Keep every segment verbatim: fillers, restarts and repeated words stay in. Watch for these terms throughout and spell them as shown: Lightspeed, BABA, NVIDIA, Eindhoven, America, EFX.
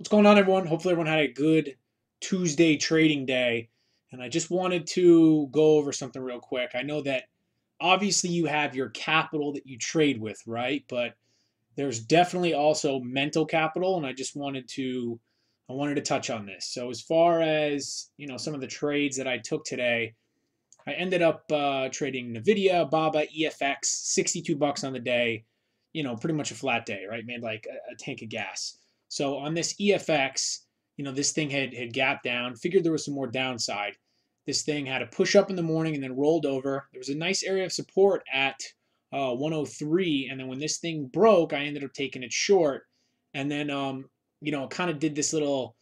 What's going on, everyone? Hopefully everyone had a good Tuesday trading day, and I just wanted to go over something real quick. I know that obviously you have your capital that you trade with, right? But there's definitely also mental capital, and I just wanted to I wanted to touch on this. So as far as, you know, some of the trades that I took today, I ended up uh, trading NVIDIA, BABA, E F X, sixty-two bucks on the day. You know, pretty much a flat day, right? Made like a, a tank of gas. So on this E F X, you know, this thing had, had gapped down, figured there was some more downside. This thing had a push up in the morning and then rolled over. There was a nice area of support at uh, one oh three. And then when this thing broke, I ended up taking it short. And then, um, you know, it kind of did this little,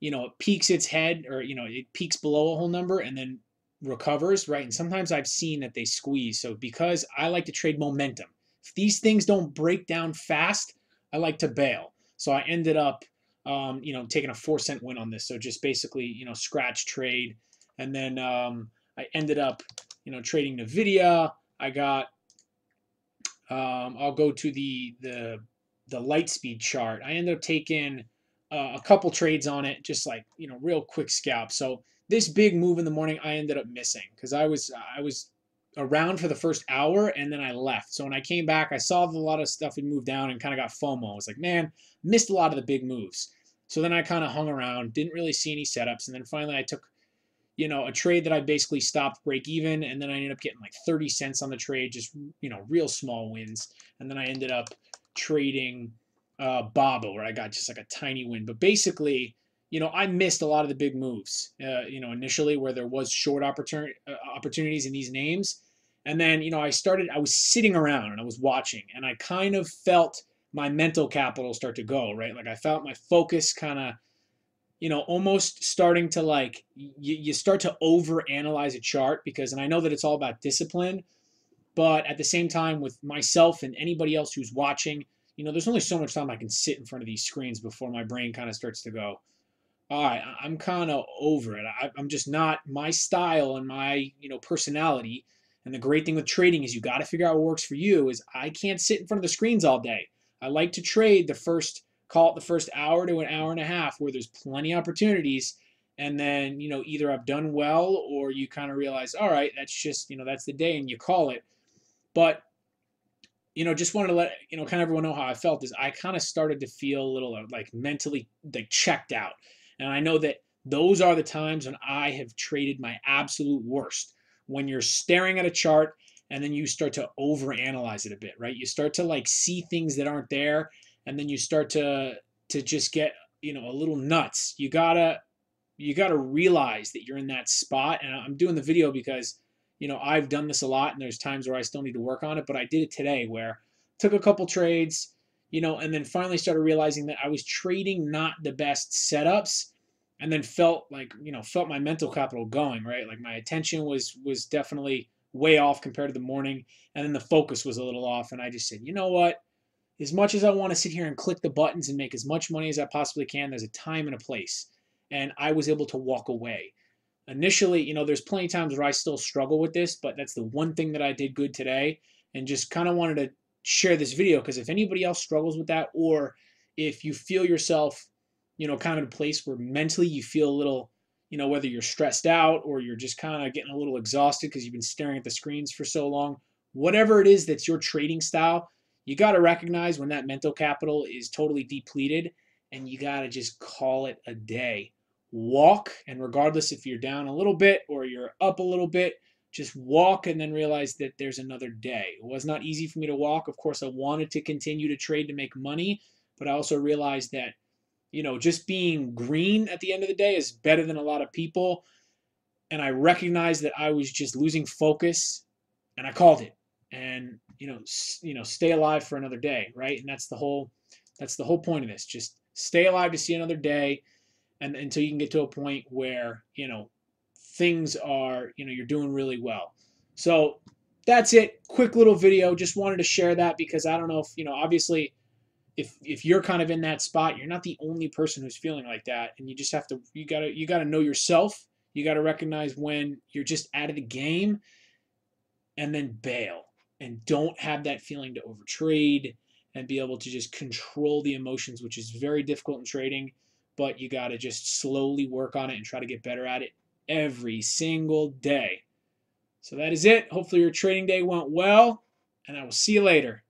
you know, it peaks its head, or, you know, it peaks below a whole number and then recovers, right? And sometimes I've seen that they squeeze. So because I like to trade momentum, if these things don't break down fast, I like to bail. So I ended up, um, you know, taking a four cent win on this. So just basically, you know, scratch trade. And then um, I ended up, you know, trading NVIDIA. I got, um, I'll go to the, the, the Lightspeed chart. I ended up taking uh, a couple trades on it, just like, you know, real quick scalp. So this big move in the morning, I ended up missing because I was, I was around for the first hour and then I left. So when I came back, I saw a lot of stuff had moved down and kind of got FOMO. I was like, man, missed a lot of the big moves. So then I kind of hung around, didn't really see any setups. And then finally I took, you know, a trade that I basically stopped break even. And then I ended up getting like thirty cents on the trade, just, you know, real small wins. And then I ended up trading uh, BABA, where I got just like a tiny win. But basically, you know, I missed a lot of the big moves, uh, you know, initially where there was short opportunity uh, opportunities in these names. And then, you know, I started, I was sitting around and I was watching, and I kind of felt my mental capital start to go, right? Like I felt my focus kind of, you know, almost starting to like, you start to overanalyze a chart because, and I know that it's all about discipline, but at the same time with myself and anybody else who's watching, you know, there's only so much time I can sit in front of these screens before my brain kind of starts to go, all right, I'm kind of over it. I, I'm just not my style and my, you know, personality. And the great thing with trading is you got to figure out what works for you. Is I can't sit in front of the screens all day. I like to trade the first, call it the first hour to an hour and a half, where there's plenty of opportunities. And then, you know, either I've done well or you kind of realize, all right, that's just, you know, that's the day and you call it. But, you know, just wanted to let, you know, kind of everyone know how I felt is I kind of started to feel a little like mentally like checked out. And I know that those are the times when I have traded my absolute worst, when you're staring at a chart and then you start to overanalyze it a bit, right? You start to like see things that aren't there, and then you start to to just get, you know, a little nuts. You gotta you gotta realize that you're in that spot. And I'm doing the video because, you know, I've done this a lot, and there's times where I still need to work on it. But I did it today, where took a couple trades, you know, and then finally started realizing that I was trading not the best setups. And then felt like, you know, felt my mental capital going, right? Like my attention was was definitely way off compared to the morning. And then the focus was a little off. And I just said, you know what? As much as I want to sit here and click the buttons and make as much money as I possibly can, there's a time and a place. And I was able to walk away. Initially, you know, there's plenty of times where I still struggle with this, but that's the one thing that I did good today. And just kind of wanted to share this video because if anybody else struggles with that, or if you feel yourself, you know, kind of a place where mentally you feel a little, you know, whether you're stressed out or you're just kind of getting a little exhausted because you've been staring at the screens for so long, whatever it is that's your trading style, you got to recognize when that mental capital is totally depleted, and you got to just call it a day. Walk, and regardless if you're down a little bit or you're up a little bit, just walk and then realize that there's another day. It was not easy for me to walk. Of course, I wanted to continue to trade to make money, but I also realized that, you know, just being green at the end of the day is better than a lot of people. And I recognized that I was just losing focus, and I called it. And, you know, you know, stay alive for another day, right? And that's the whole, that's the whole point of this. Just stay alive to see another day, and until you can get to a point where, you know, things are, you know, you're doing really well. So that's it. Quick little video. Just wanted to share that because I don't know if, you know, obviously, If, if you're kind of in that spot, you're not the only person who's feeling like that. And you just have to, you gotta, you gotta know yourself. You gotta recognize when you're just out of the game, and then bail, and don't have that feeling to overtrade, and be able to just control the emotions, which is very difficult in trading. but you got to just slowly work on it and try to get better at it every single day. So that is it. Hopefully your trading day went well, and I will see you later.